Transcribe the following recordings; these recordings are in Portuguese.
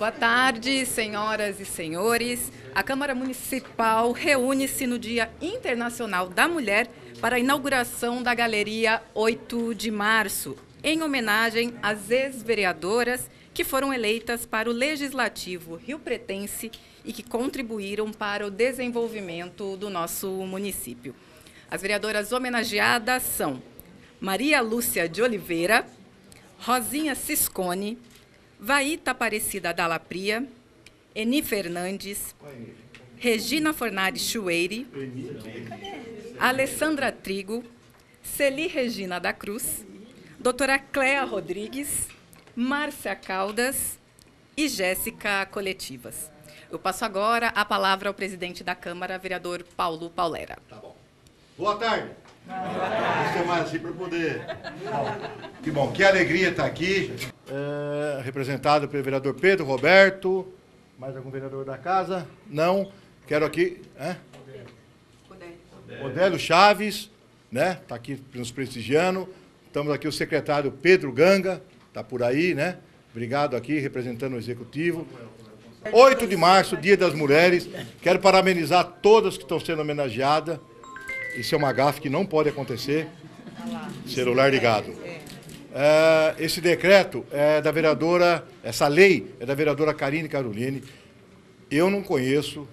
Boa tarde, senhoras e senhores. A Câmara Municipal reúne-se no Dia Internacional da Mulher para a inauguração da Galeria 8 de março, em homenagem às ex-vereadoras que foram eleitas para o Legislativo rio-pretense e que contribuíram para o desenvolvimento do nosso município. As vereadoras homenageadas são Maria Lúcia de Oliveira, Rosinha Ciscone, Vaíta Aparecida Dallapria, Eni Fernandes, Regina Fornari Chueire, Alessandra Trigo, Celi Regina da Cruz, doutora Cléa Rodrigues, Márcia Caldas e Jéssica Coletivas. Eu passo agora a palavra ao presidente da Câmara, vereador Paulo Paulera. Tá bom. Boa tarde. Que bom, que alegria estar aqui. Representado pelo vereador Pedro Roberto. Mais algum vereador da casa? Não. Quero aqui. Odélio Chaves, né? Está aqui nos prestigiando. Estamos aqui o secretário Pedro Ganga, está por aí, né? Obrigado aqui, representando o executivo. 8 de março, Dia das Mulheres. Quero parabenizar todas que estão sendo homenageadas. Isso é uma gafe que não pode acontecer. Celular ligado. Esse decreto é da vereadora, essa lei é da vereadora Karina Caroline. Eu não conheço.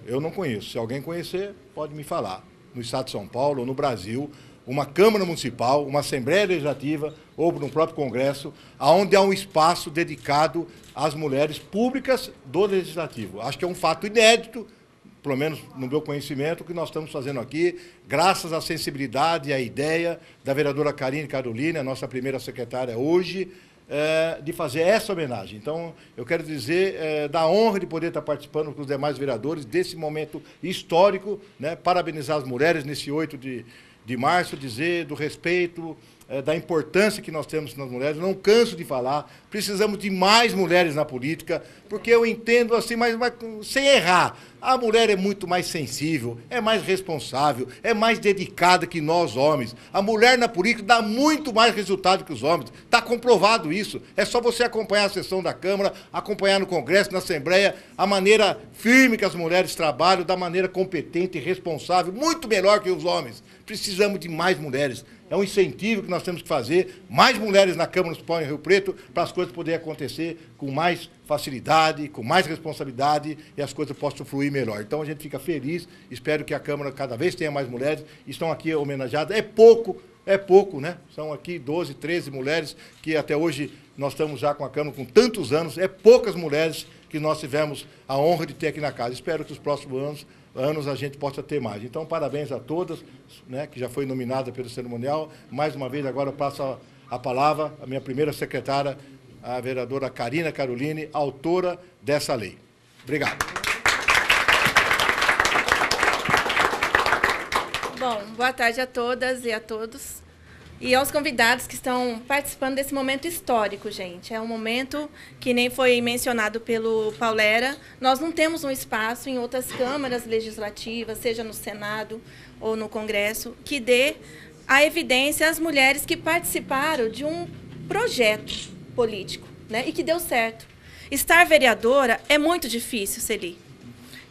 Se alguém conhecer, pode me falar. No estado de São Paulo, no Brasil, uma Câmara Municipal, uma Assembleia Legislativa ou no próprio Congresso, onde há um espaço dedicado às mulheres públicas do Legislativo. Acho que é um fato inédito, pelo menos no meu conhecimento, o que nós estamos fazendo aqui, graças à sensibilidade e à ideia da vereadora Karina Caroline, a nossa primeira secretária hoje, de fazer essa homenagem. Então, eu quero dizer da honra de poder estar participando com os demais vereadores desse momento histórico, né, parabenizar as mulheres nesse 8 de março, dizer do respeito, da importância que nós temos nas mulheres. Não canso de falar, precisamos de mais mulheres na política, porque eu entendo assim, mas sem errar, a mulher é muito mais sensível, é mais responsável, é mais dedicada que nós homens. A mulher na política dá muito mais resultado que os homens, está comprovado isso. É só você acompanhar a sessão da Câmara, acompanhar no Congresso, na Assembleia, a maneira firme que as mulheres trabalham, da maneira competente e responsável, muito melhor que os homens. Precisamos de mais mulheres. É um incentivo que nós temos que fazer, mais mulheres na Câmara Municipal em Rio Preto, para as coisas poderem acontecer com mais facilidade, com mais responsabilidade e as coisas possam fluir melhor. Então a gente fica feliz, espero que a Câmara cada vez tenha mais mulheres, estão aqui homenageadas, é pouco, né? São aqui 12, 13 mulheres que até hoje nós estamos já com a Câmara com tantos anos, é poucas mulheres que nós tivemos a honra de ter aqui na casa. Espero que os próximos anos a gente possa ter mais. Então, parabéns a todas, né, que já foi nominada pelo cerimonial. Mais uma vez, agora eu passo a palavra à minha primeira secretária, a vereadora Karina Caroline, autora dessa lei. Obrigado. Bom, boa tarde a todas e a todos. E aos convidados que estão participando desse momento histórico, gente. É um momento que nem foi mencionado pelo Paulera. Nós não temos um espaço em outras câmaras legislativas, seja no Senado ou no Congresso, que dê a evidência às mulheres que participaram de um projeto político, né? E que deu certo. Estar vereadora é muito difícil, Celi.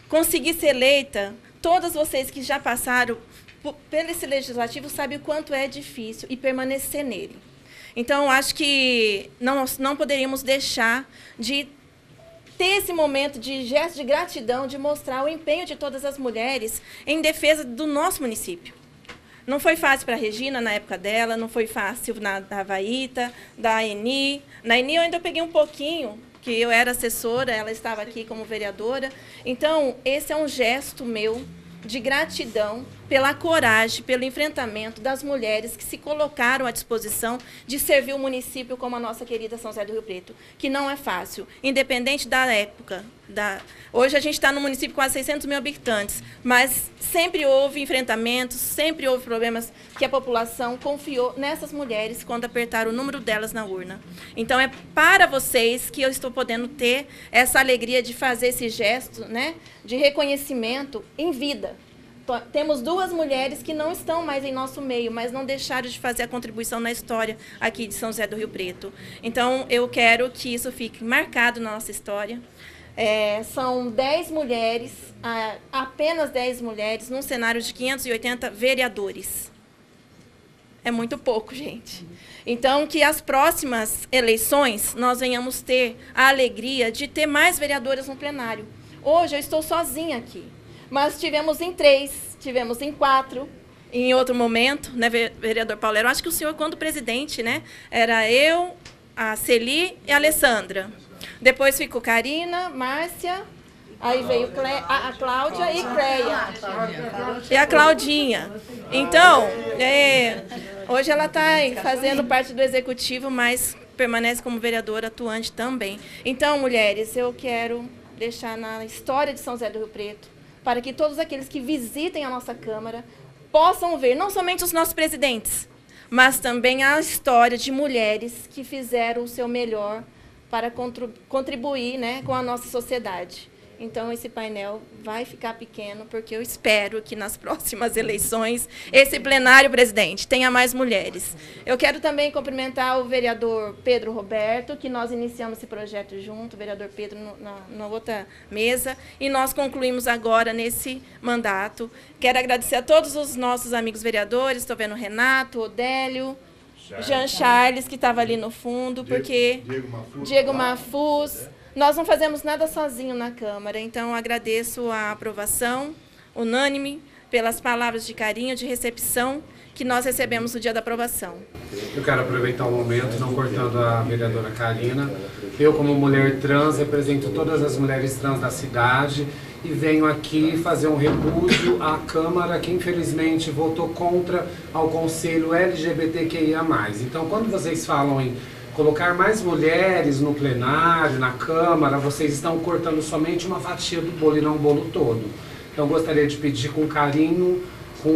Conseguir ser eleita, todas vocês que já passaram pelo esse legislativo sabe o quanto é difícil e permanecer nele. Então, acho que não poderíamos deixar de ter esse momento de gesto de gratidão, de mostrar o empenho de todas as mulheres em defesa do nosso município. Não foi fácil para a Regina na época dela, não foi fácil da Vaíta, da Eni. Na Eni eu ainda peguei um pouquinho, que eu era assessora, ela estava aqui como vereadora. Então, esse é um gesto meu de gratidão pela coragem, pelo enfrentamento das mulheres que se colocaram à disposição de servir o município como a nossa querida São José do Rio Preto, que não é fácil, independente da época. Hoje a gente está num município com quase 600 mil habitantes, mas sempre houve enfrentamentos, sempre houve problemas que a população confiou nessas mulheres quando apertaram o número delas na urna. Então é para vocês que eu estou podendo ter essa alegria de fazer esse gesto, né, de reconhecimento em vida. Temos duas mulheres que não estão mais em nosso meio, mas não deixaram de fazer a contribuição na história aqui de São José do Rio Preto. Então, eu quero que isso fique marcado na nossa história. São 10 mulheres, apenas 10 mulheres, num cenário de 580 vereadores. É muito pouco, gente. Então, que as próximas eleições nós venhamos ter a alegria de ter mais vereadoras no plenário. Hoje eu estou sozinha aqui, mas tivemos em 3, tivemos em 4, em outro momento, né, vereador Paulera? Eu acho que o senhor, quando presidente, né, era eu, a Celi e a Alessandra. Depois ficou Karina, Márcia, aí veio a Cláudia e Cléa. E a Claudinha. Então, hoje ela está fazendo parte do executivo, mas permanece como vereadora atuante também. Então, mulheres, eu quero deixar na história de São José do Rio Preto, para que todos aqueles que visitem a nossa Câmara possam ver não somente os nossos presidentes, mas também a história de mulheres que fizeram o seu melhor para contribuir, né, com a nossa sociedade. Então, esse painel vai ficar pequeno, porque eu espero que nas próximas eleições, esse plenário, presidente, tenha mais mulheres. Eu quero também cumprimentar o vereador Pedro Roberto, que nós iniciamos esse projeto junto, o vereador Pedro na outra mesa, e nós concluímos agora nesse mandato. Quero agradecer a todos os nossos amigos vereadores, estou vendo o Renato, o Odélio, Jean Charles, que estava ali no fundo, porque Diego Mafuz. Nós não fazemos nada sozinho na Câmara, então agradeço a aprovação unânime pelas palavras de carinho, de recepção que nós recebemos no dia da aprovação. Eu quero aproveitar o momento, não cortando a vereadora Karina. Eu, como mulher trans, represento todas as mulheres trans da cidade e venho aqui fazer um repúdio à Câmara, que infelizmente votou contra ao Conselho LGBTQIA+. Então, quando vocês falam em colocar mais mulheres no plenário, na Câmara, vocês estão cortando somente uma fatia do bolo e não o bolo todo. Então, gostaria de pedir com carinho, com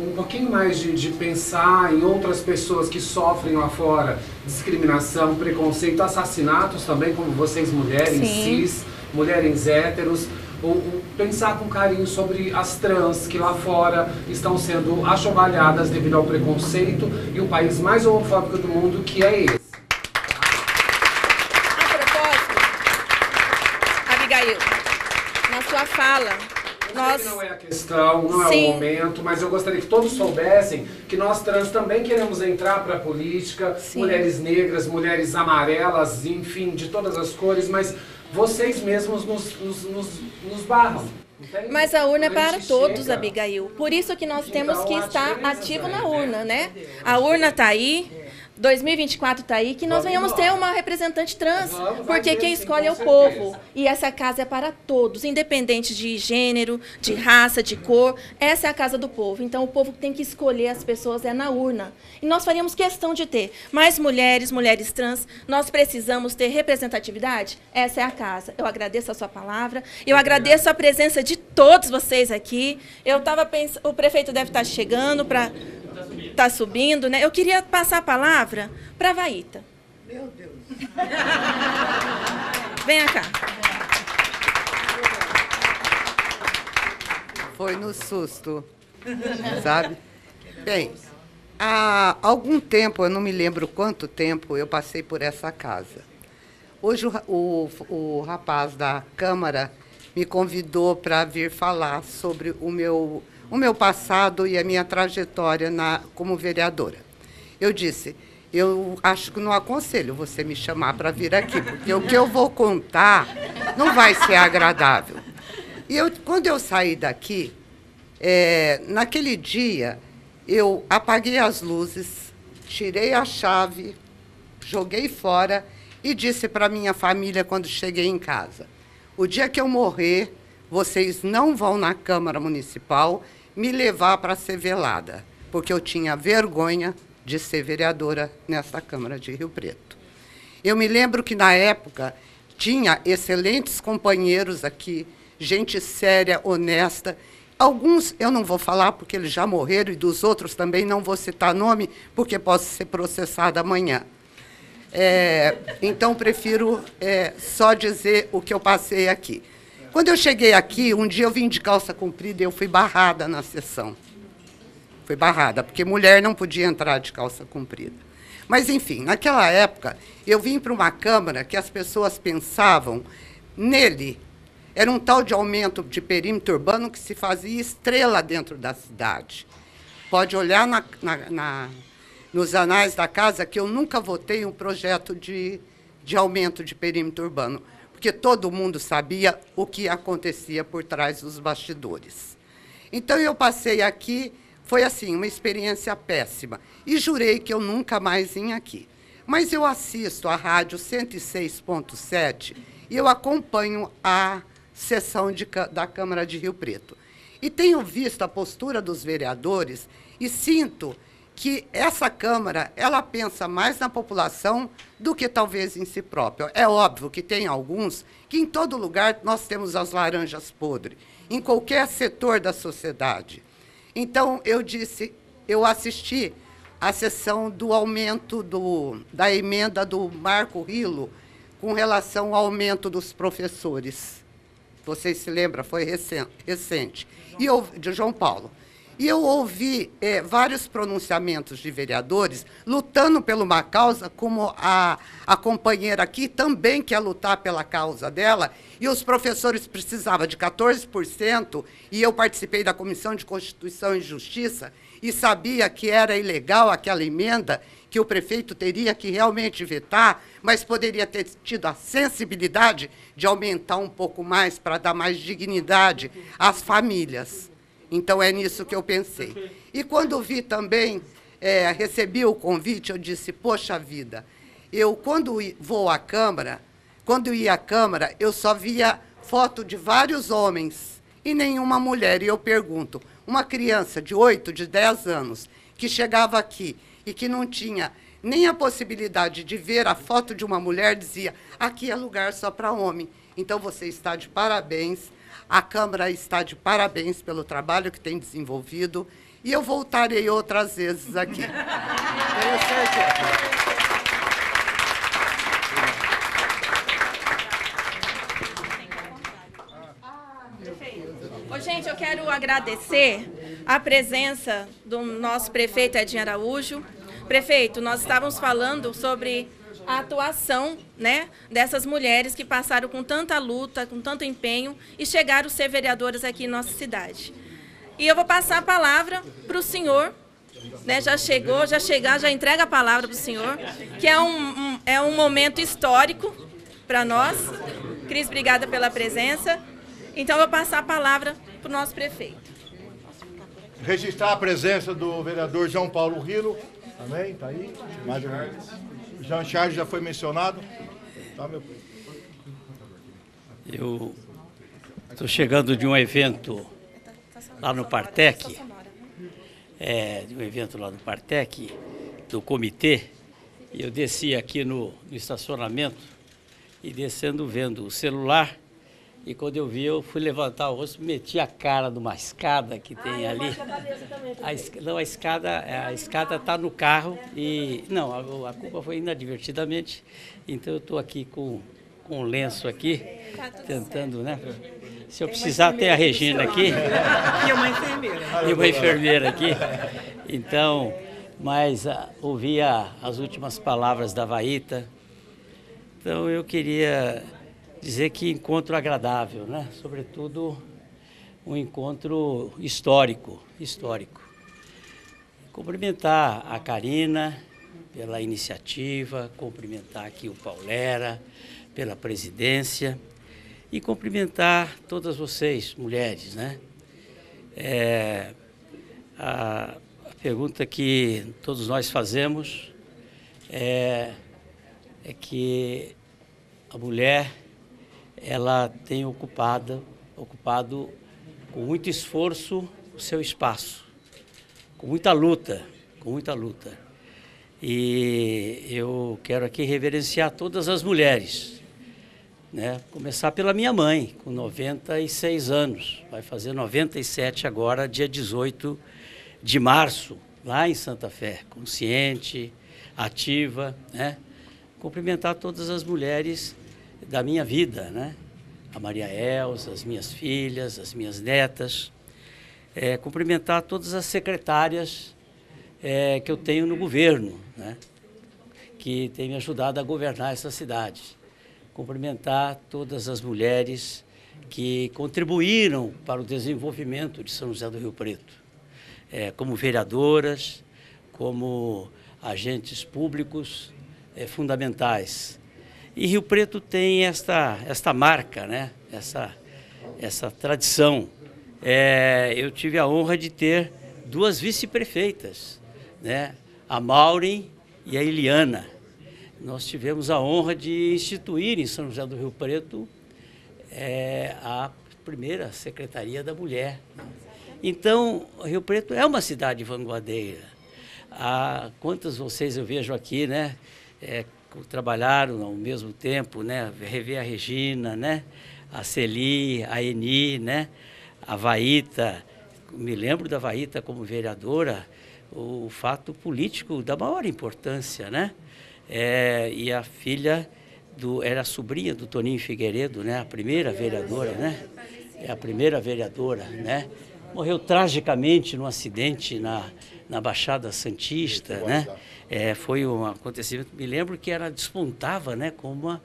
um pouquinho mais de pensar em outras pessoas que sofrem lá fora discriminação, preconceito, assassinatos também, como vocês, mulheres cis, mulheres héteros, ou pensar com carinho sobre as trans que lá fora estão sendo achovalhadas devido ao preconceito e o país mais homofóbico do mundo, que é esse. Sua fala. Nós... Não é a questão, não é o momento, mas eu gostaria que todos soubessem que nós trans também queremos entrar para a política, mulheres negras, mulheres amarelas, enfim, de todas as cores, mas vocês mesmos nos barram. Mas a urna é para todos, Abigail. Por isso que nós temos que estar ativo na urna, né? A urna está aí, 2024 está aí, que nós venhamos ter uma representante trans, porque quem escolhe é o povo. E essa casa é para todos, independente de gênero, de raça, de cor, essa é a casa do povo. Então, o povo tem que escolher as pessoas na urna. E nós faríamos questão de ter mais mulheres, mulheres trans, nós precisamos ter representatividade, essa é a casa. Eu agradeço a sua palavra, eu agradeço a presença de todos vocês aqui. Eu estava pensando, o prefeito deve estar chegando para... Está subindo, né? Eu queria passar a palavra para a Vaíta. Meu Deus. Venha cá. Foi no susto, sabe? Bem, há algum tempo, eu não me lembro quanto tempo, eu passei por essa casa. Hoje o rapaz da Câmara me convidou para vir falar sobre o meu passado e a minha trajetória como vereadora. Eu disse, eu acho que não aconselho você me chamar para vir aqui, porque o que eu vou contar não vai ser agradável. E quando eu saí daqui, naquele dia, eu apaguei as luzes, tirei a chave, joguei fora e disse para minha família quando cheguei em casa, o dia que eu morrer, vocês não vão na Câmara Municipal me levar para ser velada, porque eu tinha vergonha de ser vereadora nessa Câmara de Rio Preto. Eu me lembro que, na época, tinha excelentes companheiros aqui, gente séria, honesta. Alguns eu não vou falar, porque eles já morreram, e dos outros também não vou citar nome, porque posso ser processada amanhã. Então, prefiro só dizer o que eu passei aqui. Quando eu cheguei aqui, um dia eu vim de calça comprida e eu fui barrada na sessão. Fui barrada, porque mulher não podia entrar de calça comprida. Mas, enfim, naquela época, eu vim para uma Câmara que as pessoas pensavam nele. Era um tal de aumento de perímetro urbano que se fazia estrela dentro da cidade. Pode olhar nos anais da casa que eu nunca votei um projeto de aumento de perímetro urbano, porque todo mundo sabia o que acontecia por trás dos bastidores. Então, eu passei aqui, foi assim, uma experiência péssima, e jurei que eu nunca mais vinha aqui. Mas eu assisto à rádio 106.7 e eu acompanho a sessão da Câmara de Rio Preto. E tenho visto a postura dos vereadores e sinto que essa Câmara, ela pensa mais na população do que talvez em si própria. É óbvio que tem alguns que em todo lugar nós temos as laranjas podres, em qualquer setor da sociedade. Então, eu assisti à sessão do aumento da emenda do Marco Rillo com relação ao aumento dos professores. Vocês se lembram, foi recente. De João Paulo. E eu ouvi vários pronunciamentos de vereadores lutando por uma causa, como a companheira aqui também quer lutar pela causa dela, e os professores precisavam de 14%, e eu participei da Comissão de Constituição e Justiça e sabia que era ilegal aquela emenda, que o prefeito teria que realmente vetar, mas poderia ter tido a sensibilidade de aumentar um pouco mais para dar mais dignidade às famílias. Então, é nisso que eu pensei. E quando vi também, recebi o convite, eu disse, poxa vida, eu quando ia à Câmara, eu só via foto de vários homens e nenhuma mulher. E eu pergunto, uma criança de 8, de 10 anos, que chegava aqui e que não tinha nem a possibilidade de ver a foto de uma mulher, dizia, aqui é lugar só para homem. Então, você está de parabéns. A Câmara está de parabéns pelo trabalho que tem desenvolvido e eu voltarei outras vezes aqui. Tenho certeza. Ô, gente, eu quero agradecer a presença do nosso prefeito Edinho Araújo. Prefeito, nós estávamos falando sobre a atuação, né, dessas mulheres que passaram com tanta luta, com tanto empenho e chegaram a ser vereadoras aqui em nossa cidade. E eu vou passar a palavra para o senhor, né, já entrega a palavra para o senhor, que é um momento histórico para nós. Cris, obrigada pela presença. Então, eu vou passar a palavra para o nosso prefeito. Registrar a presença do vereador João Paulo Rillo, também, está aí, mais ou menos. Jean Charles já foi mencionado. Tá, meu... Eu estou chegando de um evento lá no Partec, do comitê, e eu desci aqui no estacionamento e descendo vendo o celular, e quando eu vi, eu fui levantar o rosto, meti a cara numa escada que tem ali. A escada está no carro e... Não, a culpa foi inadvertidamente. Então, eu estou aqui com um lenço aqui, tentando, né? Se eu precisar, tem a Regina aqui. E uma enfermeira aqui. Então, mas ouvi as últimas palavras da Vaíta. Então, eu queria... dizer que encontro agradável, né? Sobretudo um encontro histórico. Cumprimentar a Karina pela iniciativa, cumprimentar aqui o Paulera pela presidência e cumprimentar todas vocês, mulheres, né? A pergunta que todos nós fazemos é que a mulher... ela tem ocupado com muito esforço o seu espaço, com muita luta. E eu quero aqui reverenciar todas as mulheres, né? Começar pela minha mãe, com 96 anos, vai fazer 97 agora, dia 18 de março, lá em Santa Fé, consciente, ativa, né? Cumprimentar todas as mulheres da minha vida, né? A Maria Elza, as minhas filhas, as minhas netas, cumprimentar todas as secretárias que eu tenho no governo, né? Que tem me ajudado a governar essa cidade. cumprimentar todas as mulheres que contribuíram para o desenvolvimento de São José do Rio Preto, como vereadoras, como agentes públicos fundamentais. E Rio Preto tem esta marca, né? essa tradição. Eu tive a honra de ter duas vice-prefeitas, né? A Maureen e a Eliana. Nós tivemos a honra de instituir em São José do Rio Preto a primeira Secretaria da Mulher. Então, Rio Preto é uma cidade vanguardeira. Quantas vocês eu vejo aqui, né? Trabalharam ao mesmo tempo, né? Rever a Regina, né? A Celi, a Eni, né? A Vaíta. Me lembro da Vaíta como vereadora, o fato político da maior importância, né? E a filha era a sobrinha do Toninho Figueiredo, né? A primeira vereadora, né? É a primeira vereadora, né? Morreu tragicamente num acidente na Baixada Santista, né? Foi um acontecimento. Me lembro que ela despontava, né? com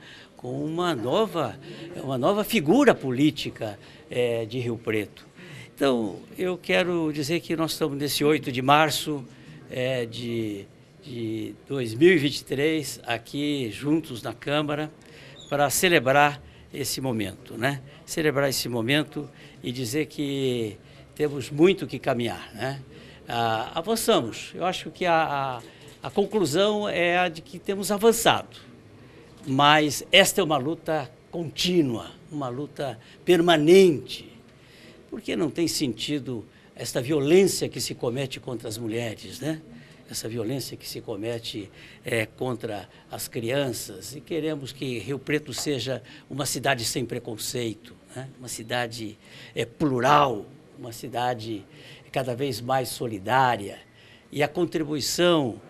uma nova figura política de Rio Preto. Então, eu quero dizer que nós estamos nesse 8 de março de 2023, aqui juntos na Câmara, para celebrar esse momento, né? Celebrar esse momento e dizer que temos muito que caminhar, né? Avançamos. Eu acho que a conclusão é a de que temos avançado, mas esta é uma luta contínua, uma luta permanente. Porque não tem sentido esta violência que se comete contra as mulheres, né? Essa violência que se comete contra as crianças. E queremos que Rio Preto seja uma cidade sem preconceito, né? Uma cidade plural, uma cidade cada vez mais solidária. E a contribuição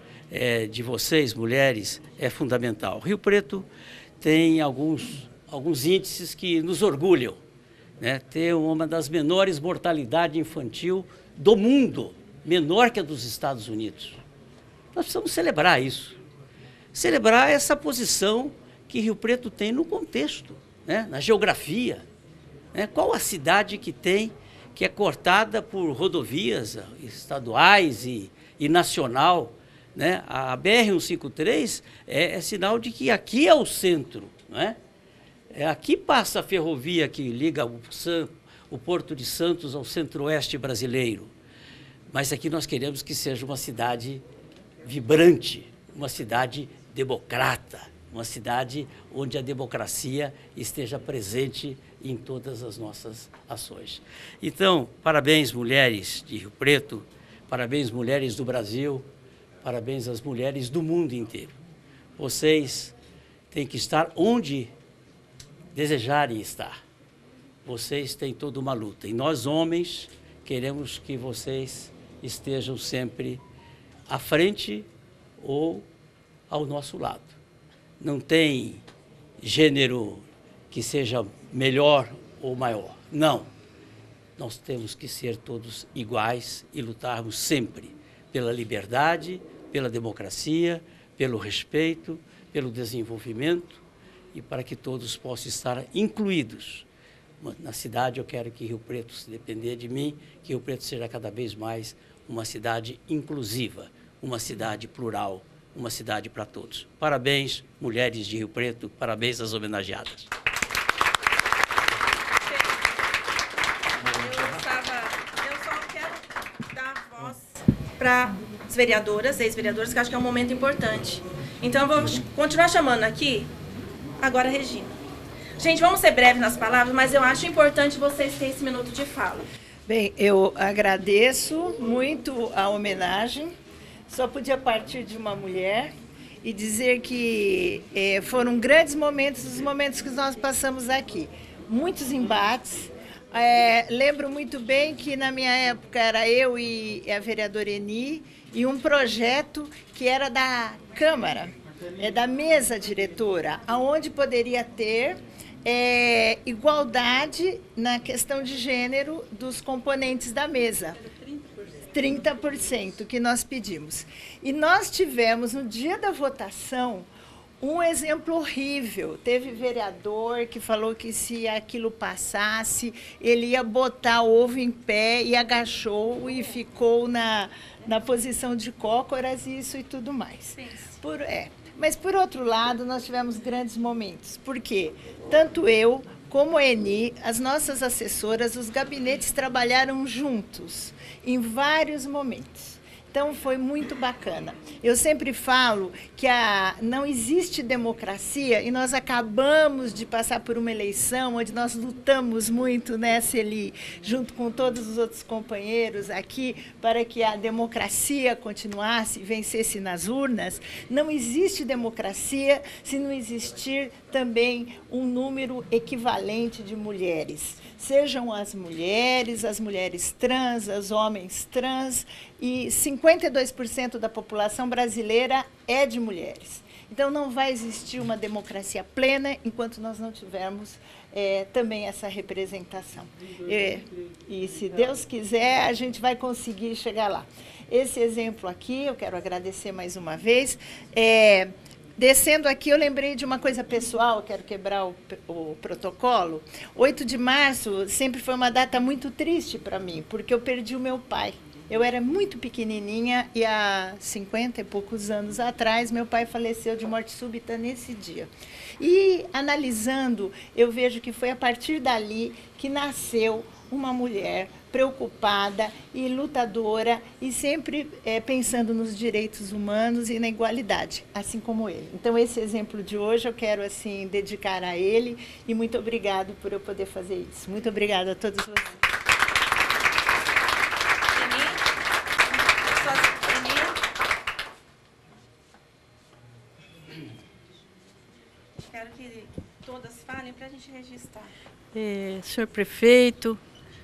de vocês, mulheres, é fundamental. Rio Preto tem alguns índices que nos orgulham. Né, ter uma das menores mortalidades infantil do mundo, menor que a dos Estados Unidos. Nós precisamos celebrar isso. Celebrar essa posição que Rio Preto tem no contexto, né, na geografia. Né? Qual a cidade que é cortada por rodovias estaduais e nacional? Né? A BR-153 é sinal de que aqui é o centro, não é? Aqui passa a ferrovia que liga o Porto de Santos ao centro-oeste brasileiro. Mas aqui nós queremos que seja uma cidade vibrante, uma cidade democrata, uma cidade onde a democracia esteja presente em todas as nossas ações. Então, parabéns, mulheres de Rio Preto, parabéns, mulheres do Brasil, parabéns às mulheres do mundo inteiro. Vocês têm que estar onde desejarem estar. Vocês têm toda uma luta. E nós, homens, queremos que vocês estejam sempre à frente ou ao nosso lado. Não tem gênero que seja melhor ou maior. Não. Nós temos que ser todos iguais e lutarmos sempre pela liberdade, pela democracia, pelo respeito, pelo desenvolvimento, e para que todos possam estar incluídos. Na cidade, eu quero que Rio Preto, se depender de mim, que Rio Preto seja cada vez mais uma cidade inclusiva, uma cidade plural, uma cidade para todos. Parabéns, mulheres de Rio Preto, parabéns às homenageadas. Eu só quero dar voz para as vereadoras, ex-vereadoras, que acho que é um momento importante. Então, eu vou continuar chamando aqui. Agora, Regina. Gente, vamos ser breves nas palavras, mas eu acho importante vocês terem esse minuto de fala. Bem, eu agradeço muito a homenagem. Só podia partir de uma mulher e dizer que foram grandes momentos, os momentos que nós passamos aqui. Muitos embates. Lembro muito bem que na minha época era eu e a vereadora Eni e um projeto que era da Câmara. Da mesa diretora, aonde poderia ter igualdade na questão de gênero dos componentes da mesa. 30% que nós pedimos. E nós tivemos, no dia da votação, um exemplo horrível. Teve vereador que falou que se aquilo passasse, ele ia botar ovo em pé e agachou e ficou na posição de cócoras e isso e tudo mais. Mas, por outro lado, nós tivemos grandes momentos. Por quê? Tanto eu como a Eni, as nossas assessoras, os gabinetes trabalharam juntos em vários momentos. Então, foi muito bacana. Eu sempre falo que não existe democracia e nós acabamos de passar por uma eleição onde nós lutamos muito, né, Celi, junto com todos os outros companheiros aqui, para que a democracia continuasse e vencesse nas urnas. Não existe democracia se não existir também um número equivalente de mulheres. Sejam as mulheres trans, os homens trans, e 52% da população brasileira é de mulheres. Então, não vai existir uma democracia plena enquanto nós não tivermos também essa representação. E se Deus quiser, a gente vai conseguir chegar lá. Esse exemplo aqui, eu quero agradecer mais uma vez. Descendo aqui, eu lembrei de uma coisa pessoal, quero quebrar o protocolo. 8 de março sempre foi uma data muito triste para mim, porque eu perdi o meu pai. Eu era muito pequenininha e há 50 e poucos anos atrás, meu pai faleceu de morte súbita nesse dia. E, analisando, eu vejo que foi a partir dali que nasceu uma mulher preocupada e lutadora e sempre pensando nos direitos humanos e na igualdade, assim como ele. Então, esse exemplo de hoje eu quero assim dedicar a ele e muito obrigado por eu poder fazer isso. Muito obrigada a todos vocês. Quero que todas falem para a gente registrar. Senhor prefeito,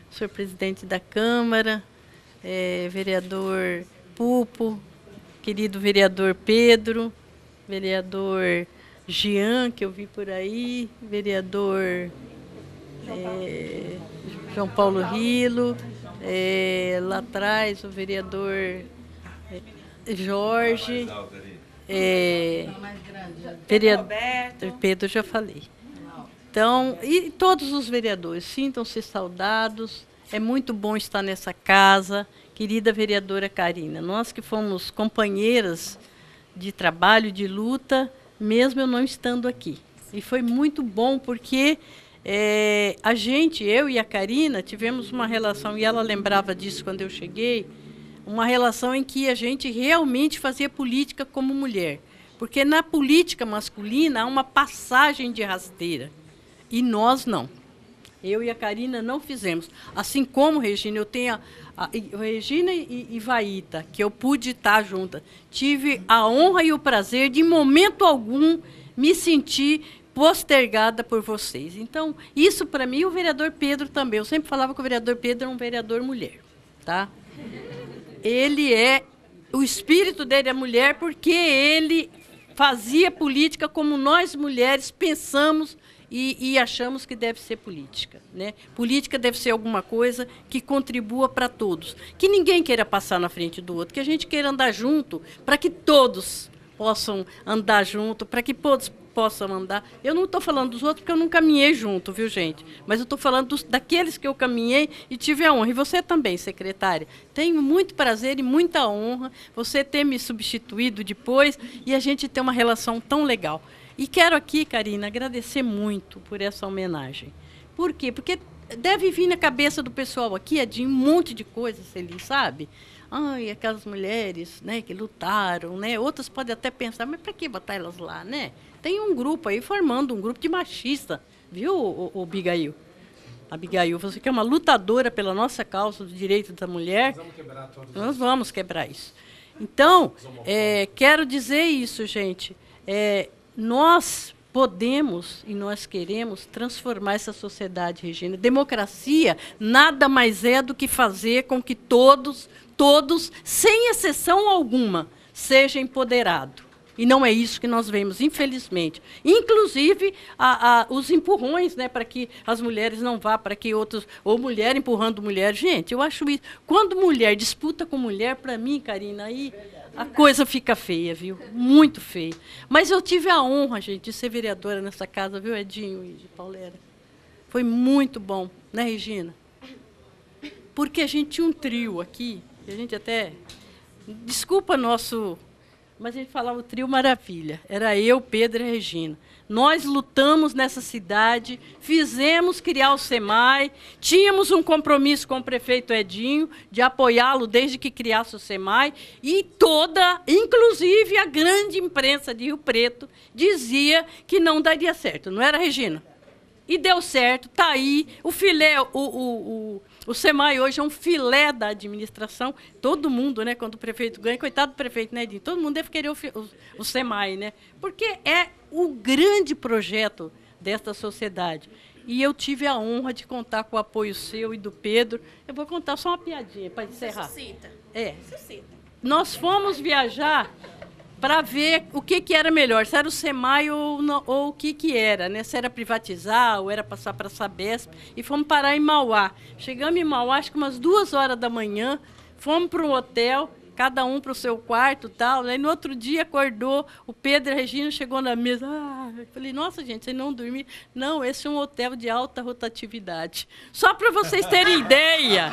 senhor presidente da Câmara, vereador Pupo, querido vereador Pedro, vereador Jean, que eu vi por aí, vereador João Paulo Rillo, lá atrás o vereador Jorge, vereador Pedro, já falei. Então, e todos os vereadores, sintam-se saudados, é muito bom estar nessa casa, querida vereadora Karina. Nós que fomos companheiras de trabalho, de luta, mesmo eu não estando aqui. E foi muito bom porque a gente, eu e a Karina, tivemos uma relação, e ela lembrava disso quando eu cheguei, uma relação em que a gente realmente fazia política como mulher. Porque na política masculina há uma passagem de rasteira. E nós não. Eu e a Karina não fizemos. Assim como, Regina, eu tenho a Regina e Vaíta, que eu pude estar juntas. Tive a honra e o prazer de, em momento algum, me sentir postergada por vocês. Então, isso para mim, o vereador Pedro também. Eu sempre falava que o vereador Pedro é um vereador mulher. Tá? Ele é... O espírito dele é mulher porque ele fazia política como nós, mulheres, pensamos e achamos que deve ser política, né? Política deve ser alguma coisa que contribua para todos. Que ninguém queira passar na frente do outro, que a gente queira andar junto, para que todos possam andar junto, para que todos possam andar. Eu não estou falando dos outros porque eu não caminhei junto, viu, gente? Mas eu estou falando daqueles que eu caminhei e tive a honra. E você também, secretária. Tenho muito prazer e muita honra você ter me substituído depois e a gente ter uma relação tão legal. E quero aqui, Karina, agradecer muito por essa homenagem. Por quê? Porque deve vir na cabeça do pessoal aqui, Edinho, um monte de coisa, Celi, sabe? Ai, aquelas mulheres, né, que lutaram, né? Outras podem até pensar, mas para que botar elas lá, né? Tem um grupo aí formando, um grupo de machista, viu, o Abigail? Abigail, você que é uma lutadora pela nossa causa do direito da mulher. Nós vamos quebrar todos. Nós vamos quebrar isso. Então, quero dizer isso, gente. Nós podemos e nós queremos transformar essa sociedade, Regina. Democracia nada mais é do que fazer com que todos, sem exceção alguma, sejam empoderados. E não é isso que nós vemos, infelizmente. Inclusive, os empurrões, né, para que as mulheres não vá, para que outros... Ou mulher empurrando mulher. Gente, eu acho isso... Quando mulher disputa com mulher, para mim, Karina, aí... A coisa fica feia, viu? Muito feia. Mas eu tive a honra, gente, de ser vereadora nessa casa, viu, Edinho e Paulera? Foi muito bom, né, Regina? Porque a gente tinha um trio aqui, a gente até... Desculpa nosso... Mas a gente falava o trio maravilha. Era eu, Pedro e Regina. Nós lutamos nessa cidade, fizemos criar o SEMAE, tínhamos um compromisso com o prefeito Edinho de apoiá-lo desde que criasse o SEMAE, e toda, inclusive a grande imprensa de Rio Preto, dizia que não daria certo. Não era, Regina? E deu certo, está aí. O filé, o SEMAE hoje é um filé da administração. Todo mundo, né, quando o prefeito ganha, coitado do prefeito, né, Edinho? Todo mundo deve querer o SEMAE, né? Porque é o grande projeto desta sociedade. E eu tive a honra de contar com o apoio seu e do Pedro. Eu vou contar só uma piadinha para encerrar. Suscita. É. Suscita. Nós fomos viajar para ver o que, que era melhor, se era o SEMAE ou o que, que era, né? Se era privatizar ou era passar para a Sabesp, e fomos parar em Mauá. Chegamos em Mauá, acho que umas 2h da manhã, fomos para um hotel, cada um para o seu quarto e tal, aí no outro dia acordou, o Pedro e a Regina chegou na mesa, eu falei, nossa, gente, vocês não dormiram? Não, esse é um hotel de alta rotatividade. Só para vocês terem ideia,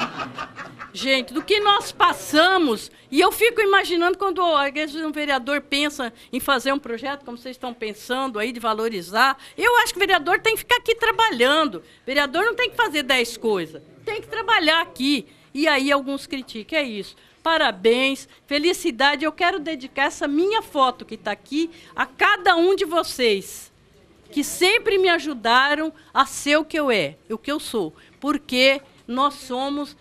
gente, do que nós passamos, e eu fico imaginando quando um vereador pensa em fazer um projeto, como vocês estão pensando aí, de valorizar, eu acho que o vereador tem que ficar aqui trabalhando, o vereador não tem que fazer 10 coisas, tem que trabalhar aqui, e aí alguns criticam, é isso. Parabéns, felicidade. Eu quero dedicar essa minha foto que está aqui a cada um de vocês, que sempre me ajudaram a ser o que eu sou, porque nós somos,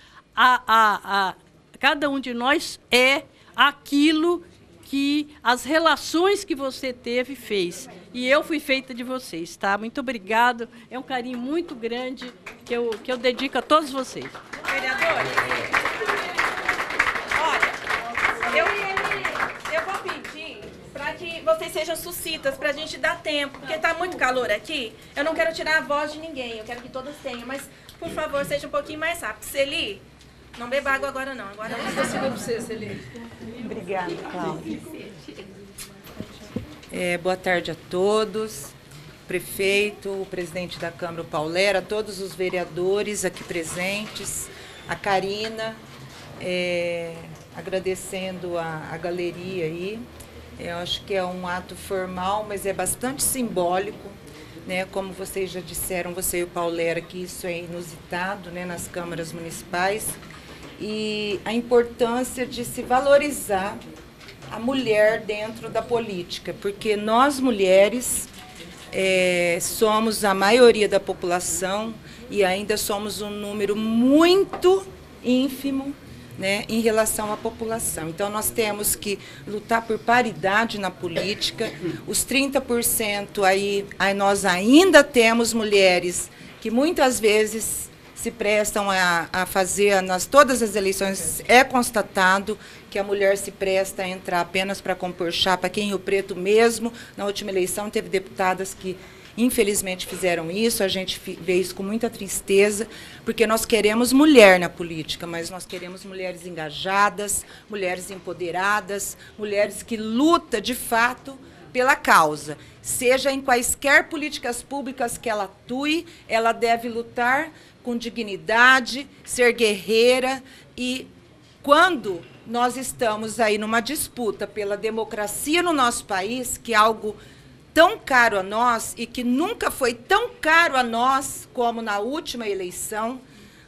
cada um de nós é aquilo que as relações que você teve fez. E eu fui feita de vocês, tá? Muito obrigado, é um carinho muito grande que eu dedico a todos vocês. Vereadores. Eu vou pedir para que vocês sejam sucintas, para a gente dar tempo, porque está muito calor aqui. Eu não quero tirar a voz de ninguém, eu quero que todos tenham, mas, por favor, seja um pouquinho mais rápido. Celi, não beba água agora não. Agora eu vou segurar para você, Celi. Obrigada, Cláudia. Boa tarde a todos. Prefeito, o presidente da Câmara, o Paulera, todos os vereadores aqui presentes, a Karina, agradecendo a galeria aí. Eu acho que é um ato formal, mas é bastante simbólico, né? Como vocês já disseram, você e o Paulera, que isso é inusitado, né, nas câmaras municipais. E a importância de se valorizar a mulher dentro da política, porque nós mulheres somos a maioria da população e ainda somos um número muito ínfimo, né, em relação à população. Então, nós temos que lutar por paridade na política. Os 30% aí nós ainda temos mulheres que muitas vezes se prestam a fazer, nas todas as eleições, é constatado que a mulher se presta a entrar apenas para compor chapa. Aqui em Rio Preto mesmo, na última eleição, teve deputadas que infelizmente fizeram isso, a gente vê isso com muita tristeza, porque nós queremos mulher na política, mas nós queremos mulheres engajadas, mulheres empoderadas, mulheres que lutam de fato pela causa. Seja em quaisquer políticas públicas que ela atue, ela deve lutar com dignidade, ser guerreira, e quando nós estamos aí numa disputa pela democracia no nosso país, que é algo tão caro a nós e que nunca foi tão caro a nós como na última eleição,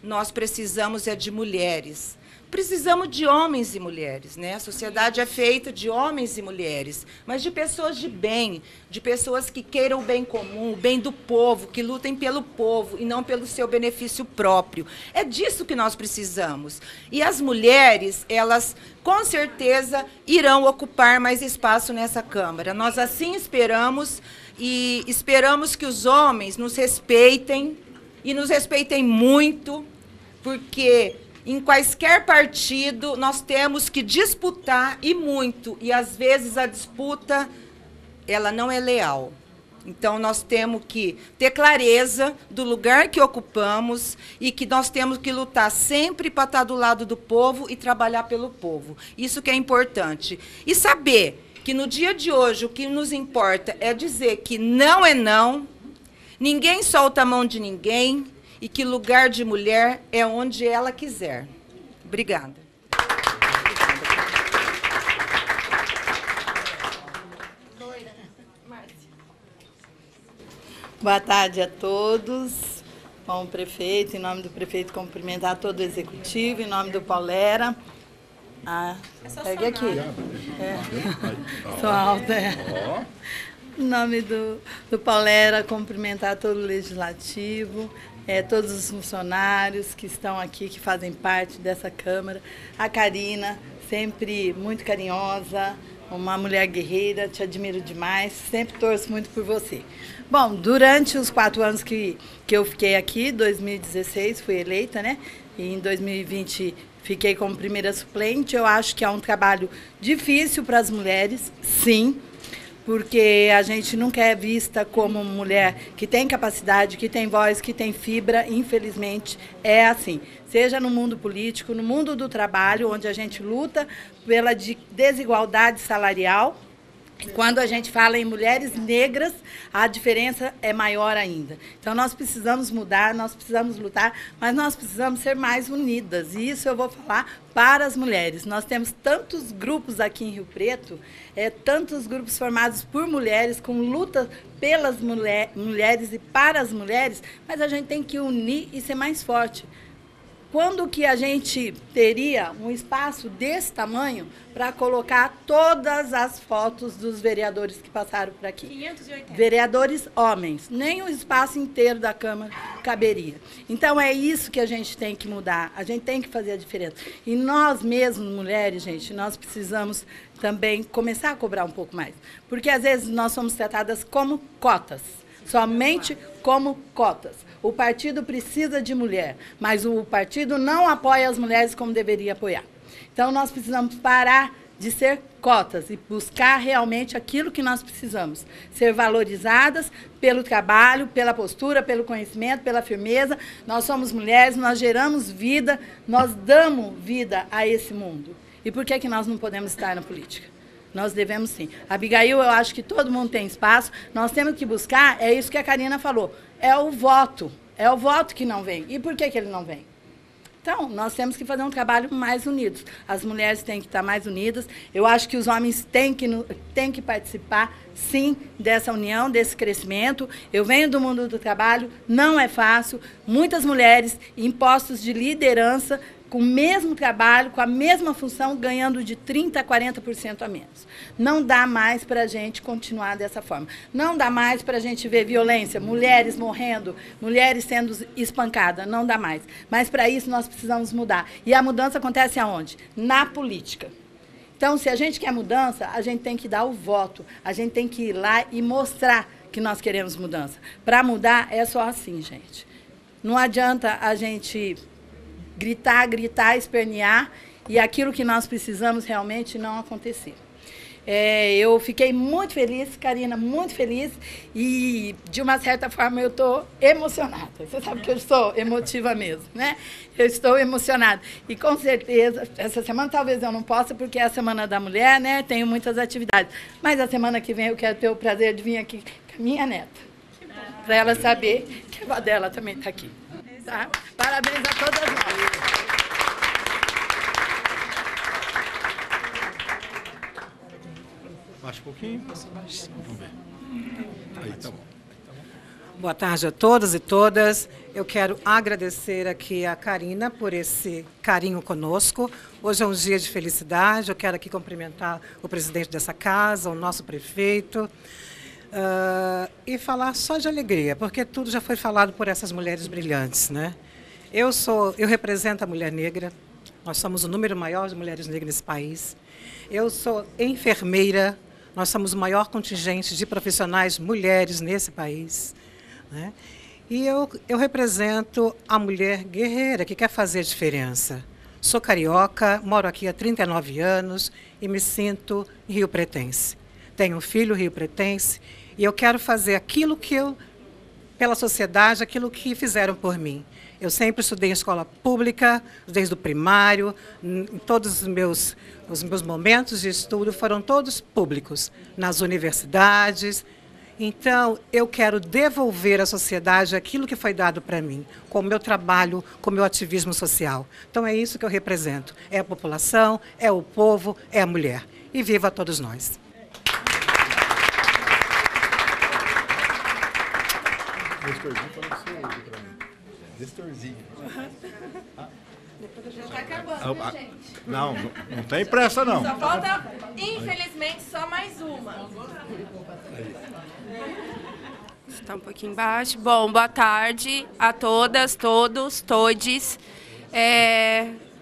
nós precisamos de mulheres. Precisamos de homens e mulheres, né? A sociedade é feita de homens e mulheres, mas de pessoas de bem, de pessoas que queiram o bem comum, o bem do povo, que lutem pelo povo e não pelo seu benefício próprio. É disso que nós precisamos. E as mulheres, elas com certeza irão ocupar mais espaço nessa Câmara. Nós assim esperamos, e esperamos que os homens nos respeitem, e nos respeitem muito, porque em quaisquer partido, nós temos que disputar, e muito. E, às vezes, a disputa ela não é leal. Então, nós temos que ter clareza do lugar que ocupamos e que nós temos que lutar sempre para estar do lado do povo e trabalhar pelo povo. Isso que é importante. E saber que, no dia de hoje, o que nos importa é dizer que não é não, ninguém solta a mão de ninguém e que lugar de mulher é onde ela quiser. Obrigada. Boa tarde a todos. Bom, prefeito, em nome do prefeito, cumprimentar todo o executivo, em nome do Paulera. Pega aqui. É. Sou alta. É. Em nome do Paulera, cumprimentar todo o legislativo, todos os funcionários que estão aqui, que fazem parte dessa Câmara. A Karina, sempre muito carinhosa, uma mulher guerreira, te admiro demais, sempre torço muito por você. Bom, durante os 4 anos que eu fiquei aqui, 2016 fui eleita, né? E em 2020 fiquei como primeira suplente. Eu acho que é um trabalho difícil para as mulheres, sim, porque a gente nunca é vista como mulher que tem capacidade, que tem voz, que tem fibra, infelizmente é assim. Seja no mundo político, no mundo do trabalho, onde a gente luta pela desigualdade salarial. Quando a gente fala em mulheres negras, a diferença é maior ainda. Então, nós precisamos mudar, nós precisamos lutar, mas nós precisamos ser mais unidas. E isso eu vou falar para as mulheres. Nós temos tantos grupos aqui em Rio Preto, tantos grupos formados por mulheres, com luta pelas mulheres e para as mulheres, mas a gente tem que unir e ser mais forte. Quando que a gente teria um espaço desse tamanho para colocar todas as fotos dos vereadores que passaram por aqui? 580. Vereadores homens. Nem o espaço inteiro da Câmara caberia. Então, é isso que a gente tem que mudar. A gente tem que fazer a diferença. E nós mesmos, mulheres, gente, nós precisamos também começar a cobrar um pouco mais. Porque, às vezes, nós somos tratadas como cotas. Somente como cotas. O partido precisa de mulher, mas o partido não apoia as mulheres como deveria apoiar. Então, nós precisamos parar de ser cotas e buscar realmente aquilo que nós precisamos. Ser valorizadas pelo trabalho, pela postura, pelo conhecimento, pela firmeza. Nós somos mulheres, nós geramos vida, nós damos vida a esse mundo. E por que é que nós não podemos estar na política? Nós devemos sim. Abigail, eu acho que todo mundo tem espaço. Nós temos que buscar, é isso que a Karina falou, é o voto que não vem. E por que que ele não vem? Então, nós temos que fazer um trabalho mais unidos. As mulheres têm que estar mais unidas. Eu acho que os homens têm que participar, sim, dessa união, desse crescimento. Eu venho do mundo do trabalho, não é fácil. Muitas mulheres em postos de liderança, com o mesmo trabalho, com a mesma função, ganhando de 30% a 40% a menos. Não dá mais para a gente continuar dessa forma. Não dá mais para a gente ver violência, mulheres morrendo, mulheres sendo espancadas, não dá mais. Mas, para isso, nós precisamos mudar. E a mudança acontece aonde? Na política. Então, se a gente quer mudança, a gente tem que dar o voto, a gente tem que ir lá e mostrar que nós queremos mudança. Para mudar, é só assim, gente. Não adianta a gente gritar, espernear, e aquilo que nós precisamos realmente não acontecer. Eu fiquei muito feliz, Karina, muito feliz, e, de uma certa forma, eu estou emocionada. Você sabe que eu sou emotiva mesmo, né? Eu estou emocionada. E, com certeza, essa semana talvez eu não possa, porque é a Semana da Mulher, né? Tenho muitas atividades. Mas, a semana que vem, eu quero ter o prazer de vir aqui com a minha neta, para ela saber que a avó dela também está aqui. Tá? Parabéns a todas nós. Mais um pouquinho. Vamos ver. Aí, tá bom. Boa tarde a todos e todas. Eu quero agradecer aqui a Karina por esse carinho conosco. Hoje é um dia de felicidade. Eu quero aqui cumprimentar o presidente dessa casa, o nosso prefeito. E falar só de alegria, porque tudo já foi falado por essas mulheres brilhantes, né? Eu represento a mulher negra, nós somos o número maior de mulheres negras nesse país. Eu sou enfermeira, nós somos o maior contingente de profissionais mulheres nesse país, né? E eu represento a mulher guerreira que quer fazer a diferença. Sou carioca, moro aqui há 39 anos e me sinto rio-pretense. tenho um filho rio-pretense e eu quero fazer aquilo que eu, pela sociedade, aquilo que fizeram por mim. Eu sempre estudei em escola pública, desde o primário, em todos os meus momentos de estudo foram todos públicos, nas universidades. Então, eu quero devolver à sociedade aquilo que foi dado para mim, com o meu trabalho, com o meu ativismo social. Então, é isso que eu represento. É a população, é o povo, é a mulher. E viva a todos nós. Já tá acabando, né, gente? Não, não tem pressa, não. Só falta, infelizmente, só mais uma. Está um pouquinho embaixo. Bom, boa tarde a todas, todos, todes.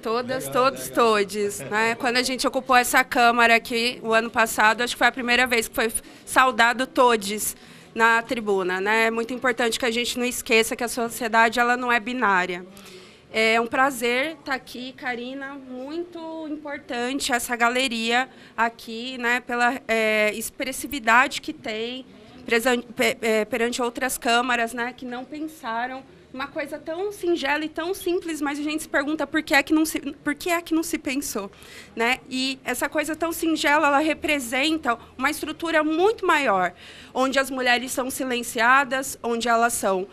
Todas, todos, todes. Né? Quando a gente ocupou essa Câmara aqui, o ano passado, acho que foi a primeira vez que foi saudado todes na tribuna. Né? É muito importante que a gente não esqueça que a sociedade ela não é binária. É um prazer estar aqui, Karina, muito importante essa galeria aqui, né, pela expressividade que tem perante outras câmaras, né, que não pensaram uma coisa tão singela e tão simples, mas a gente se pergunta por que é que não se pensou, né? E essa coisa tão singela, ela representa uma estrutura muito maior, onde as mulheres são silenciadas, onde elas são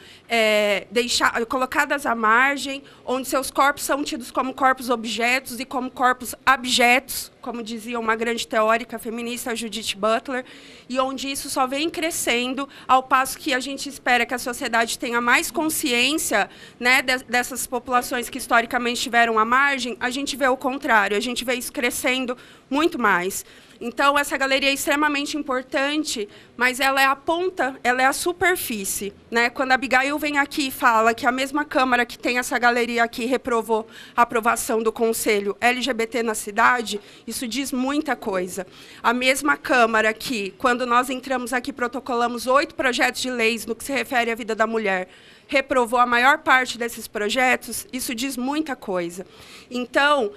colocadas à margem, onde seus corpos são tidos como corpos objetos e como corpos abjetos, como dizia uma grande teórica feminista, Judith Butler, e onde isso só vem crescendo, ao passo que a gente espera que a sociedade tenha mais consciência, né, dessas populações que historicamente estiveram à margem, a gente vê o contrário, a gente vê isso crescendo muito mais. Então, essa galeria é extremamente importante, mas ela é a ponta, ela é a superfície. Né? Quando a Abigail vem aqui e fala que a mesma Câmara que tem essa galeria aqui reprovou a aprovação do Conselho LGBT na cidade, isso diz muita coisa. A mesma Câmara que, quando nós entramos aqui, protocolamos 8 projetos de leis no que se refere à vida da mulher, reprovou a maior parte desses projetos, isso diz muita coisa. Então,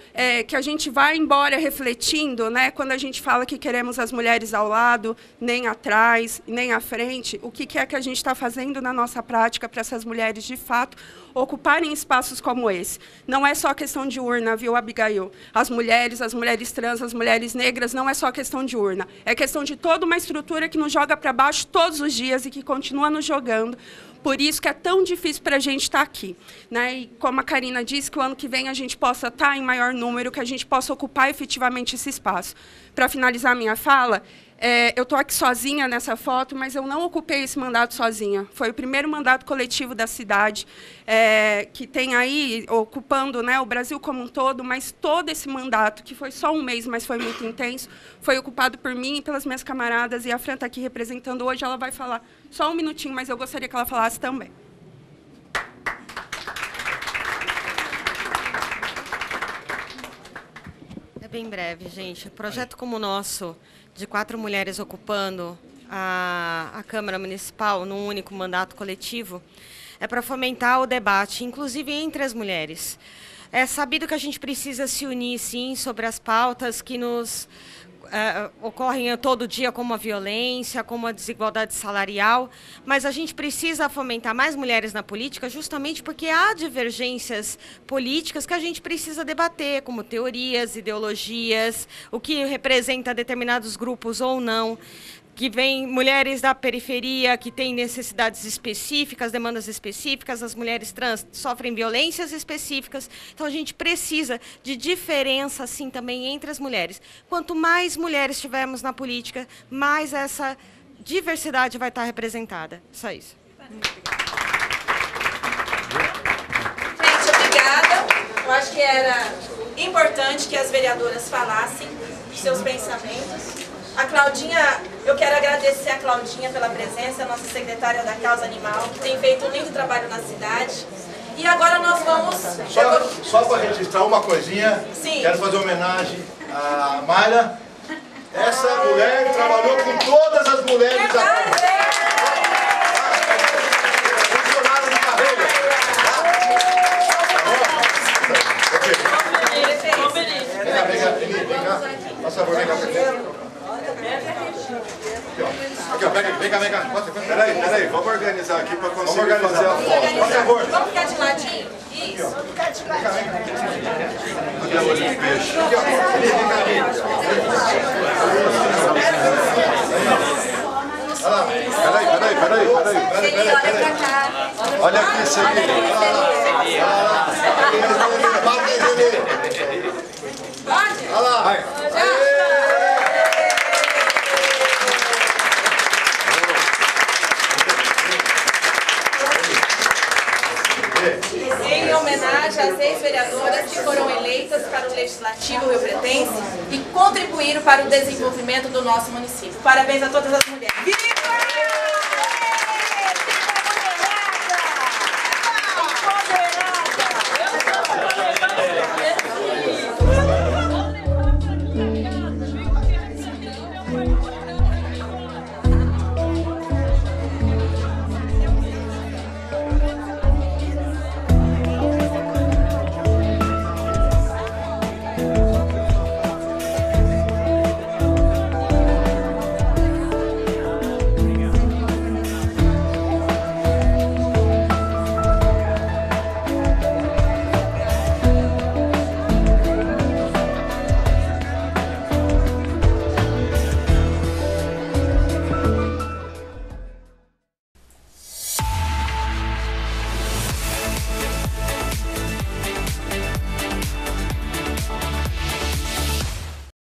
que a gente vai embora refletindo, né, quando a gente fala que queremos as mulheres ao lado, nem atrás, nem à frente, o que é que a gente está fazendo na nossa prática para essas mulheres, de fato, ocuparem espaços como esse. Não é só questão de urna, viu, Abigail? As mulheres trans, as mulheres negras, não é só questão de urna. É questão de toda uma estrutura que nos joga para baixo todos os dias e que continua nos jogando. Por isso que é tão difícil para a gente estar aqui. Né? E como a Karina disse, que o ano que vem a gente possa estar em maior número, que a gente possa ocupar efetivamente esse espaço. Para finalizar a minha fala, eu estou aqui sozinha nessa foto, mas eu não ocupei esse mandato sozinha. Foi o primeiro mandato coletivo da cidade, que tem aí, ocupando, né, o Brasil como um todo, mas todo esse mandato, que foi só um mês, mas foi muito intenso, foi ocupado por mim e pelas minhas camaradas. E a Fran está aqui representando hoje, ela vai falar só um minutinho, mas eu gostaria que ela falasse também. É bem breve, gente. Projeto como o nosso, de 4 mulheres ocupando a Câmara Municipal num único mandato coletivo, é para fomentar o debate, inclusive entre as mulheres. É sabido que a gente precisa se unir, sim, sobre as pautas que nos ocorrem todo dia, como a violência, como a desigualdade salarial, mas a gente precisa fomentar mais mulheres na política justamente porque há divergências políticas que a gente precisa debater, como teorias, ideologias, o que representa determinados grupos ou não, que vem mulheres da periferia que têm necessidades específicas, demandas específicas, as mulheres trans sofrem violências específicas. Então, a gente precisa de diferença, assim, também entre as mulheres. Quanto mais mulheres tivermos na política, mais essa diversidade vai estar representada. Só isso. Gente, obrigada. Eu acho que era importante que as vereadoras falassem seus pensamentos. A Claudinha, eu quero agradecer a Claudinha pela presença, a nossa secretária da Causa Animal, que tem feito um lindo trabalho na cidade. E agora nós vamos... Só para registrar uma coisinha, sim, quero fazer homenagem à Amália. Essa mulher trabalhou com todas as mulheres da funcionária de carreira. Tá? Ok. Vem cá, vem cá, vem cá. Passa a boneca pra cá. Aqui, ó, pega, vem cá. Peraí, vamos organizar aqui para conseguir fazer a foto. Por favor. Vamos ficar de ladinho? Isso. Vamos ficar de ladinho. Cadê o olho de peixe? Aqui, ó. Peraí. Olha aqui, Celi. Pode? Olha lá. Vai. Em homenagem às ex-vereadoras que foram eleitas para o Legislativo rio-pretense e contribuíram para o desenvolvimento do nosso município. Parabéns a todas as mulheres.